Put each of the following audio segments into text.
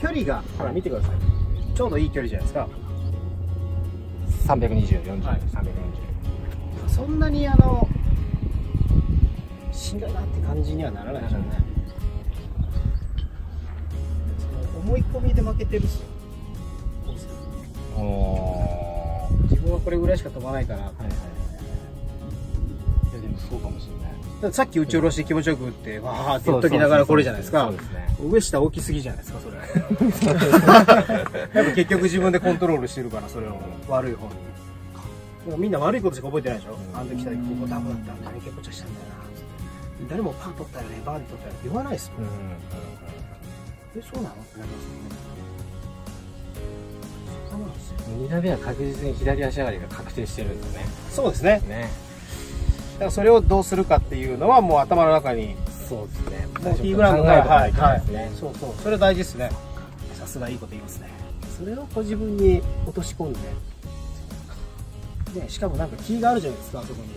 距離がほら見てください、ちょうどいい距離じゃないですか。320、40、はい、340。そんなにしんどいなって感じにはならないでしょうね。思い込みで負けてるし、自分はこれぐらいしか飛ばないから。はいはい。いやでもそうかもしれない。さっき打ち下ろして気持ちよく打ってわーって言っときながらこれじゃないですか。上下大きすぎじゃないですか、それ。やっぱ結局自分でコントロールしてるから、それを悪い方に。でもみんな悪いことしか覚えてないでしょ。あの時来た時ここダブだった、あれ結構ちゃしたんだよな。誰もパン取ったよね、バーディ取ったよね言わないですもん。え、そうなのってなりますよね。そうなんですよ。2打目は確実に左足上がりが確定してるんですよね。そうですね。だからそれをどうするかっていうのはもう頭の中に。そうですね。もう T グラムが、はいはい。そうそう。それ大事ですね。さすがいいこと言いますね。それをご自分に落とし込んで。ね、しかもなんか木があるじゃないですか、あそこに。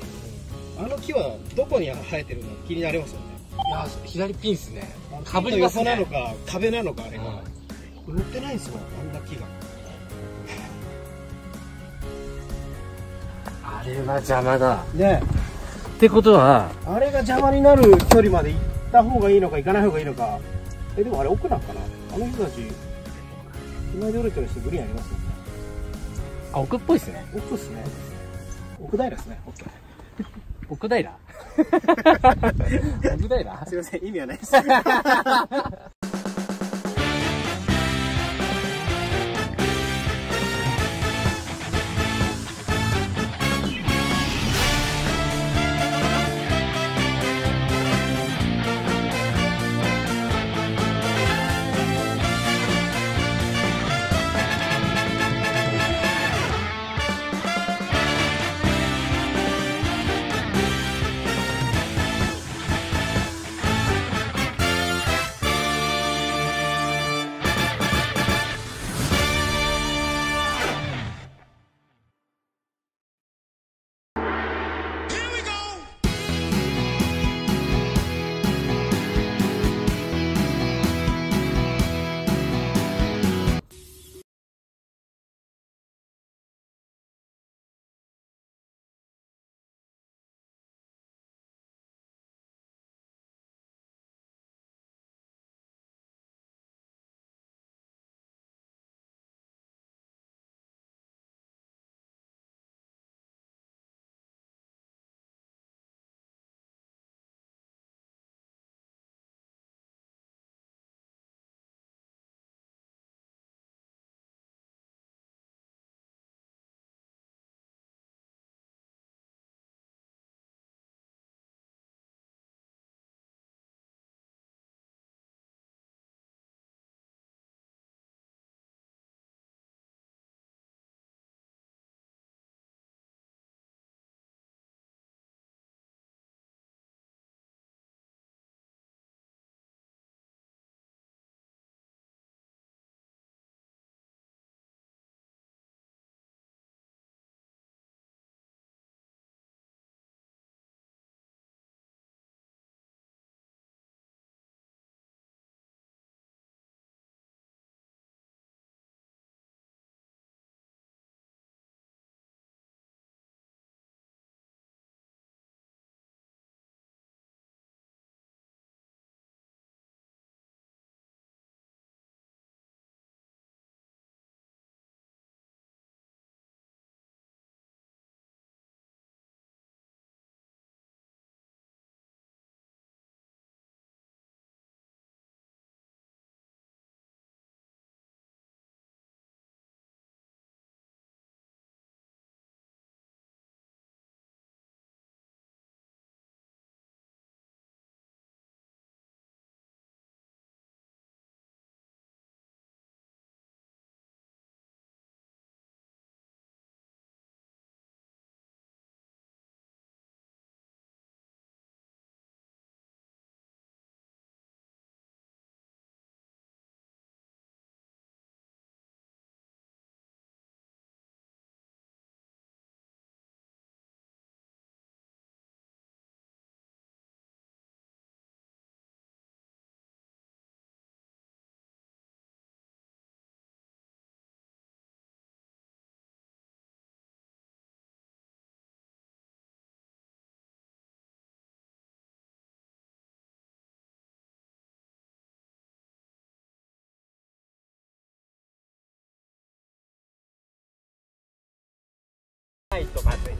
あの木はどこに生えてるの気になりますよね。いや、左ピンですね。株の横なのか、壁なのか、あれが。乗ってないんですよ、あんな木が。あれは邪魔だ。ね。ってことはあれが邪魔になる距離まで行った方がいいのか行かない方がいいのか。え、でもあれ奥なんかな、あの人たち今でおる距離してグリーンありますよね。あ、奥っぽいですね。奥っすね。奥平ですね。奥平。奥平。すいません、意味はないです。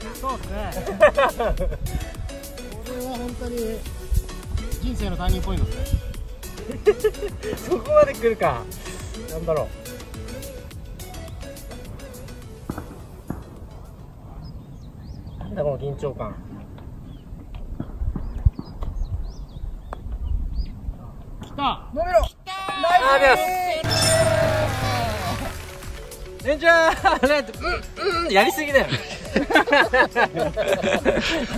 そうですね。これは本当に人生のターニングポイントですね。そこまで来るか。なんだろう。なんだこの緊張感。きた。伸びろ。きた。ありがとうございます。レンジャー。やりすぎだよ。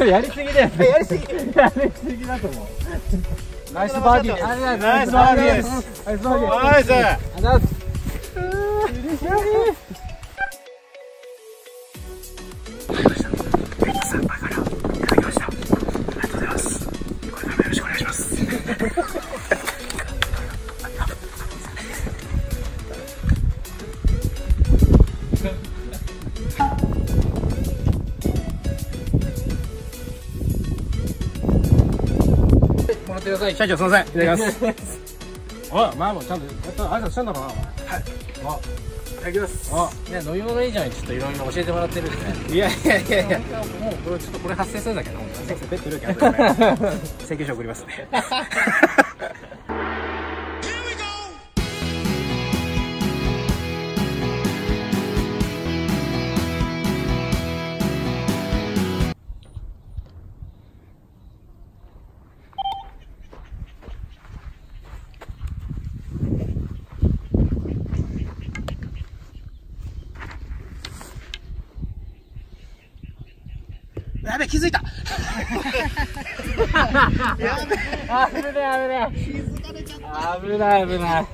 やりすぎだよ。やりすぎ。やりすぎだと思う。ナイスバーディーです。ナイスバーディーです。ナイスバーディー。ナイス。ありがとうございます。嬉しい。社長すみません。いただきます。お前もちゃんと挨拶したんだろうな。はい。いただきます。ね、飲み物いいじゃん。ちょっといろいろ教えてもらってるんで。いやいやいやいや。もうこれちょっとこれ発生するんだけど。ベッド料金あるね。請求書送りますね。やべ、気づいた。やべ、危ない危ない。気づかれちゃった。危ない危ない。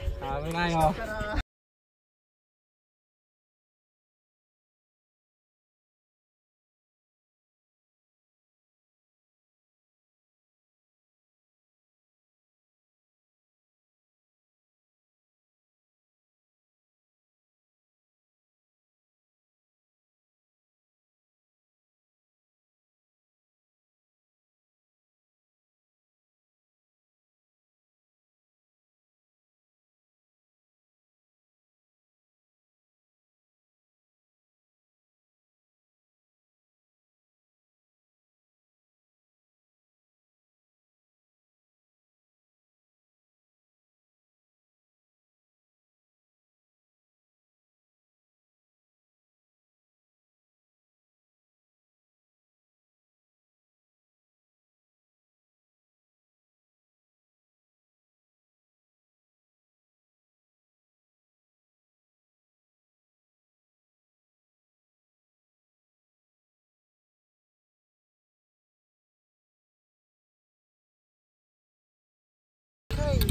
危ないよ。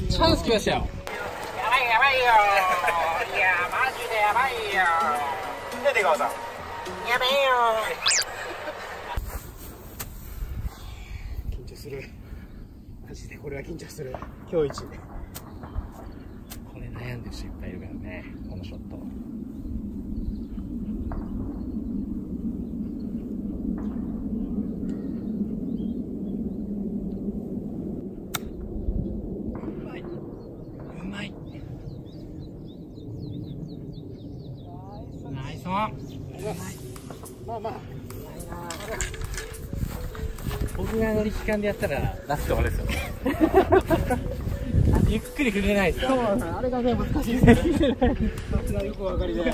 チャンス来ましたよ。やばいやばいよ。いやマジでやばいよ。出てください。やばいよ。緊張する。マジでこれは緊張する。今日一。これ悩んでる人いっぱいいるからね。このショット。僕が乗り期間でやったらラストですよね。ゆっくり振れないですよ。あれがね難しいですね。さすがよくお分かりで。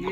やばいよ。